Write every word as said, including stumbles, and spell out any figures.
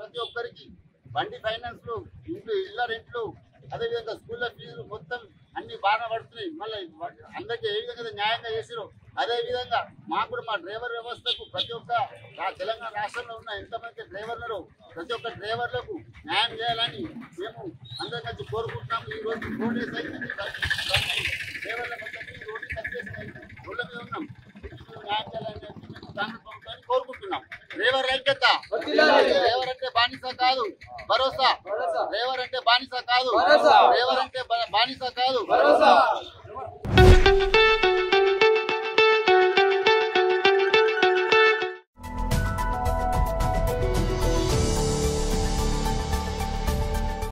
ప్రతి ఒక్కరికి బండి ఫైనాన్స్లు, ఇంట్లో ఇళ్ళ రెంట్లు, అదేవిధంగా స్కూళ్ళ ఫీజులు మొత్తం అన్ని బాగా పడుతున్నాయి. మళ్ళీ అందరికీ ఏ విధంగా న్యాయంగా చేసిరో అదేవిధంగా మాకు కూడా మా డ్రైవర్ వ్యవస్థకు ప్రతి ఒక్క తెలంగాణ రాష్ట్రంలో ఉన్న ఎంతమంది డ్రైవర్లు ప్రతి ఒక్క డ్రైవర్లకు న్యాయం చేయాలని మేము అందరి కలిసి కోరుకుంటున్నాము. ఈ రోజు రోడ్డు డ్రైవర్ల మొత్తం రోడ్డు రోడ్ల మీద ఉన్నాం, న్యాయం చేయాలని కాంగ్రెస్ ప్రభుత్వాన్ని కోరుకుంటున్నాం. డ్రైవర్ ఐక్యత, డ్రైవర్ అంటే బానిస కాదు భరోసా, డ్రైవర్ అంటే బానిస కాదు, డ్రైవర్ అంటే బానిస కాదు భరోసా.